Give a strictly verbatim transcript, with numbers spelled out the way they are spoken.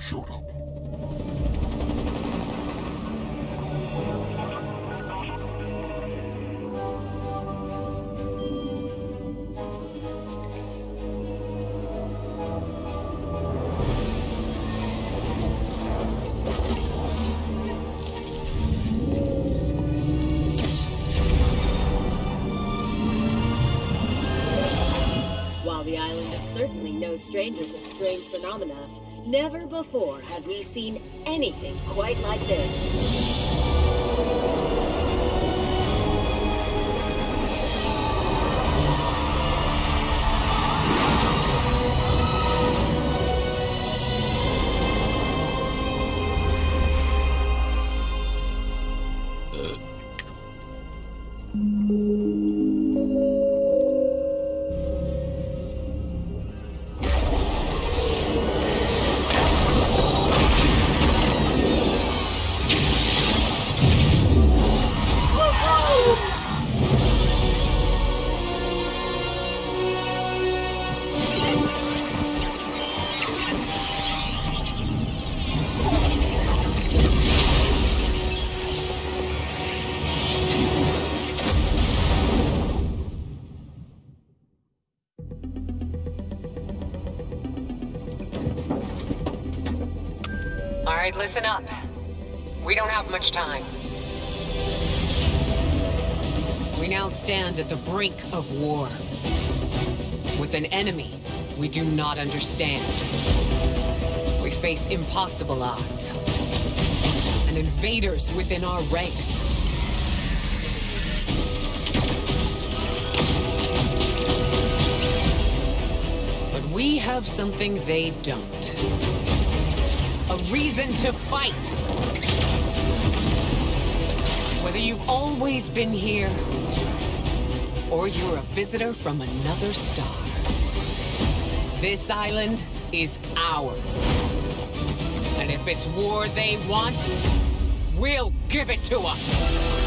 showed up. While the island is certainly no stranger to strange phenomena, never before have we seen anything quite like this. Listen up. We don't have much time. We now stand at the brink of war with an enemy we do not understand. We face impossible odds and invaders within our ranks. But we have something they don't. A reason to fight. Whether you've always been here, or you're a visitor from another star, this island is ours. And if it's war they want, we'll give it to them.